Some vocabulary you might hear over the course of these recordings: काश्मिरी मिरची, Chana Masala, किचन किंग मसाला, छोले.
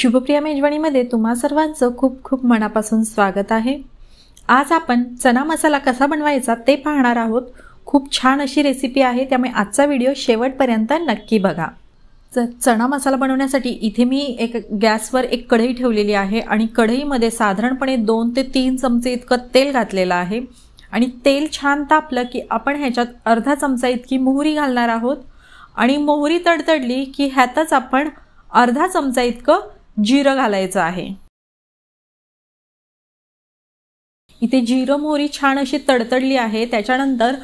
शुभप्रिया मेजवानीमध्ये तुम्हा सर्वांचं खूप खूप मनापासून स्वागत आहे। आज आपण चना मसाला कसा बनवायचा ते पाहणार आहोत। खूप छान अशी रेसिपी आहे, त्यामुळे आजचा व्हिडिओ शेवटपर्यंत नक्की बघा। चना मसाला बनवण्यासाठी इथे मी एक गॅसवर एक कढई ठेवलेली आहे आणि कढईमध्ये साधारणपणे 2 ते 3 चमचे इतकं तेल घातलेलं आहे आणि तेल छान तापलं की आपण ह्याच्यात अर्धा चमचा इतकी मोहरी घालणार आहोत आणि मोहरी तडतडली की ह्यातच आपण अर्धा चमचा इतकं जिरं घालायचं आहे। इथे जिरं मोहरी छान अशी तडतडली आहे। त्याच्यानंतर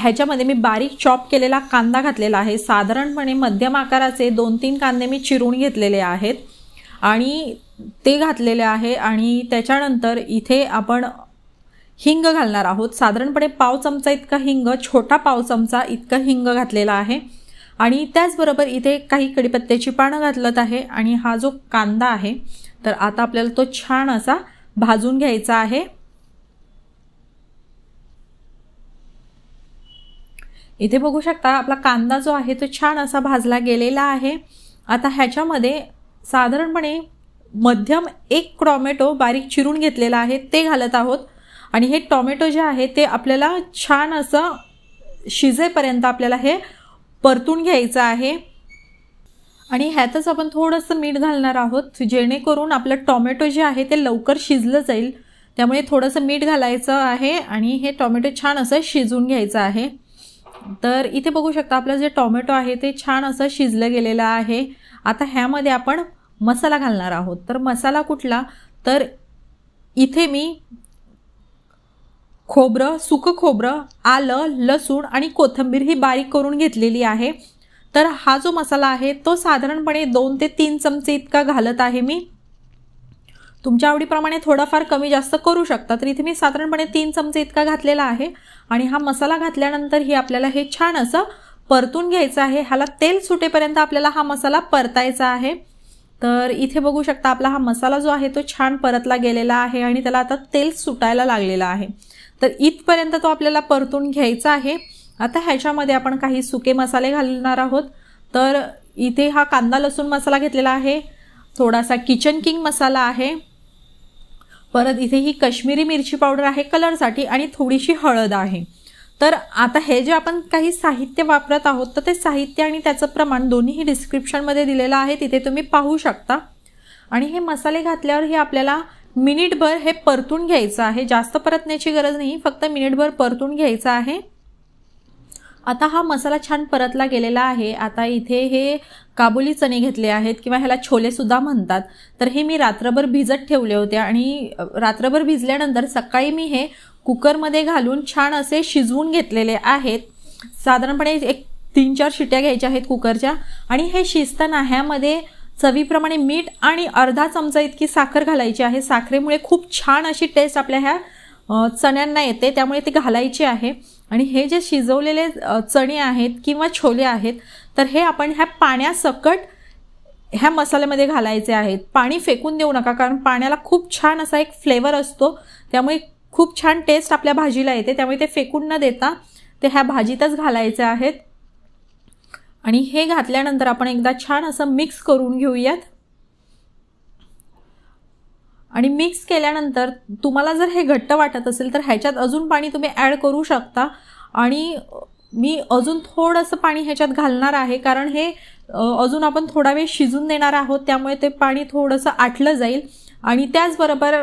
ह्याच्यामध्ये मी बारीक चॉप केलेला कांदा घातलेला आहे। साधारणपणे मध्यम आकाराचे 2-3 कांदे मी चिरून घेतलेले आहेत आणि ते घातलेले आहे आणि त्याच्यानंतर इथे आपण हिंग घालणार आहोत। साधारणपणे पाव चमचा इतका हिंग, छोटा पाव चमचा इतका हिंग घातलेला आहे आणि त्याचबरोबर इथे काही कढीपत्त्याची पानं घातलत आहे आणि हा जो कांदा आहे तर आता आपल्याला तो छान असा भाजून घ्यायचा आहे। इथे बघू शकता आपला कांदा जो आहे तो छान असा भाजला गेलेला आहे। आता ह्याच्यामध्ये साधारणपणे मध्यम एक टोमॅटो बारीक चिरून घेतलेला आहे ते घालत आहोत आणि हे टोमॅटो जे आहे ते आपल्याला छान असं शिजेपर्यंत आपल्याला हे परतून घ्यायचं आहे आणि ह्यातच आपण थोडंसं मीठ घालणार आहोत जेणेकरून आपलं टोमॅटो जे आहे ते लवकर शिजलं जाईल। त्यामुळे थोडंसं मीठ घालायचं आहे आणि हे टोमॅटो छान असं शिजून घ्यायचं आहे। तर इथे बघू शकता आपलं जे टोमॅटो आहे ते छान असं शिजलं गेलेलं आहे। आता ह्यामध्ये आपण मसाला घालणार आहोत। तर मसाला कुठला, तर इथे मी खोबरं, सुकं खोबरं, आलं, लसूण आणि कोथिंबीर ही बारीक करून घेतलेली आहे। तर हा जो मसाला आहे तो साधारणपणे 2 ते 3 चमचे इतका घालत आहे मी। तुमच्या आवडीप्रमाणे थोडाफार कमी जास्त करू शकता। तर इथे मी साधारणपणे 3 चमचे इतका घातलेला आहे आणि हा मसाला घातल्यानंतर ही आपल्याला हे छान असं परतून घ्यायचं आहे। ह्याला तेल सुटेपर्यंत आपल्याला हा मसाला परतायचा आहे। तर इथे बघू शकता आपला हा मसाला जो आहे तो छान परतला गेलेला आहे आणि त्याला आता तेल सुटायला लागलेलं आहे। तर इथपर्यंत तो आपल्याला परतून घ्यायचा आहे। आता ह्याच्यामध्ये आपण काही सुके मसाले घालणार आहोत। तर इथे हा कांदा लसूण मसाला घेतलेला आहे, थोडासा किचन किंग मसाला आहे, परत इथे ही काश्मीरी मिरची पावडर आहे कलरसाठी आणि थोडीशी हळद आहे। तर आता हे जे आपण काही साहित्य वापरत आहोत तर ते साहित्य आणि त्याचं प्रमाण दोन्हीही डिस्क्रिप्शनमध्ये दिलेलं आहे, तिथे तुम्ही पाहू शकता। आणि हे मसाले घातल्यावर हे आपल्याला मिनिटभर हे परतून घ्यायचं आहे। जास्त परतण्याची गरज नाही, फक्त मिनिटभर परतून घ्यायचं आहे। आता हा मसाला छान परतला गेलेला आहे। आता इथे हे काबुली चणे घेतले आहेत किंवा ह्याला छोलेसुद्धा म्हणतात। तर हे मी रात्रभर भिजत ठेवले होते आणि रात्रभर भिजल्यानंतर सकाळी मी हे कुकरमध्ये घालून छान असे शिजवून घेतलेले आहेत। साधारणपणे एक 3-4 शिट्या घ्यायच्या आहेत कुकरच्या आणि हे शिजताना ह्यामध्ये चवीप्रमाणे मीठ आणि अर्धा चमचा इतकी साखर घालायची आहे। साखरेमुळे खूप छान अशी टेस्ट आपल्या ह्या चण्यांना येते, त्यामुळे ते घालायची आहे। आणि हे जे शिजवलेले चणे आहेत किंवा छोले आहेत तर हे आपण ह्या पाण्यासकट ह्या मसाल्यामध्ये घालायचे आहेत। पाणी फेकून देऊ नका, कारण पाण्याला खूप छान असा एक फ्लेवर असतो, त्यामुळे खूप छान टेस्ट आपल्या भाजीला येते। त्यामुळे ते फेकून न देता ते ह्या भाजीतच घालायचे आहेत आणि हे घातल्यानंतर आपण एकदा छान असं मिक्स करून घेऊयात। आणि मिक्स केल्यानंतर तुम्हाला जर हे घट्ट वाटत असेल तर ह्याच्यात अजून पाणी तुम्ही ॲड करू शकता आणि मी अजून थोडंसं पाणी ह्याच्यात घालणार आहे, कारण हे अजून आपण थोडा वेळ शिजून देणार आहोत, त्यामुळे ते पाणी थोडंसं आटलं जाईल। आणि त्याचबरोबर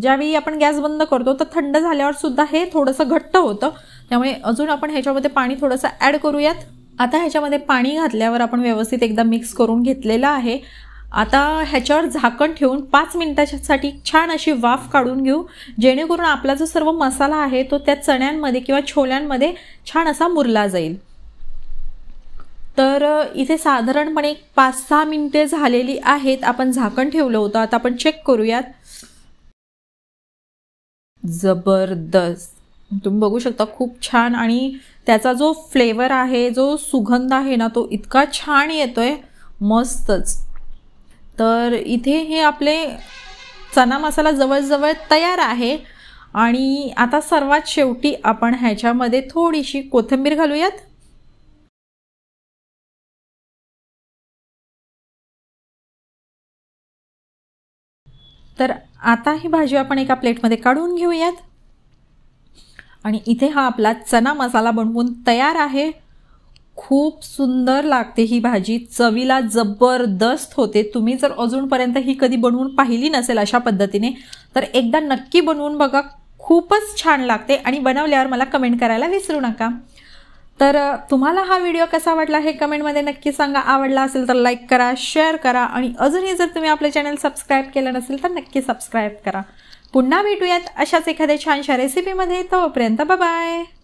ज्यावेळी आपण गॅस बंद करतो तर थंड झाल्यावर सुद्धा हे थोडंसं घट्ट होतं, त्यामुळे अजून आपण ह्याच्यामध्ये पाणी थोडंसं ॲड करूयात। आता ह्याच्यामध्ये पाणी घातल्यावर आपण व्यवस्थित एकदा मिक्स करून घेतलेलं आहे। आता ह्याच्यावर झाकण ठेवून 5 मिनिटांसाठी छान अशी वाफ काढून घेऊ, जेणेकरून आपला जो सर्व मसाला आहे तो त्या चण्यांमध्ये किंवा छोल्यांमध्ये छान असा मुरला जाईल। तर इथे साधारणपणे 5-6 मिनिटे झालेली आहेत, आपण झाकण ठेवलं होतं। आता आपण चेक करूयात, जबरदस्त तुम्ही बघू शकता खूप छान, आणि त्याचा जो फ्लेवर आहे, जो सुगंध आहे ना, तो इतका छान येतोय, मस्तच। तर इथे हे आपले चना मसाला जवळजवळ तयार आहे आणि आता सर्वात शेवटी आपण ह्याच्यामध्ये थोडीशी कोथिंबीर घालूयात। तर आता ही भाजी आपण एका प्लेटमध्ये काढून घेऊयात। आणि इथे हा आपला चना मसाला बनवून तयार आहे। खूप सुंदर लागते ही भाजी, चवीला जबरदस्त होते। तुम्ही जर अजूनपर्यंत ही कधी बनवून पाहिली नसेल अशा पद्धतीने तर एकदा नक्की बनवून बघा, खूपच छान लागते। आणि बनवल्यावर मला कमेंट करायला विसरू नका। तर तुम्हाला हा व्हिडिओ कसा वाटला हे कमेंटमध्ये नक्की सांगा। आवडला असेल तर लाईक करा, शेअर करा आणि अजूनही जर तुम्ही आपले चॅनल सबस्क्राईब केलं नसेल तर नक्की सबस्क्राईब करा। पुन्हा भेटूयात अशाच एखाद्या छानशा रेसिपीमध्ये। तोपर्यंत बाय बाय।